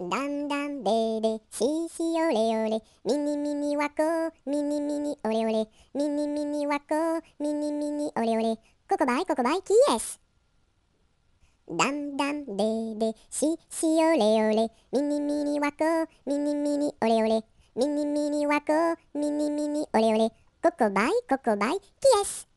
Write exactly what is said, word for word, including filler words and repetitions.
だんだんべーべーししおれおれミニミニわこミニミニおれおれミニミニわこミニミニおれおれここばいここばいキーエスだんだんべーべーししおれおれミニミニわこミニミニおれおれミニミニわこミニミニおれおれここばいここばいキーエス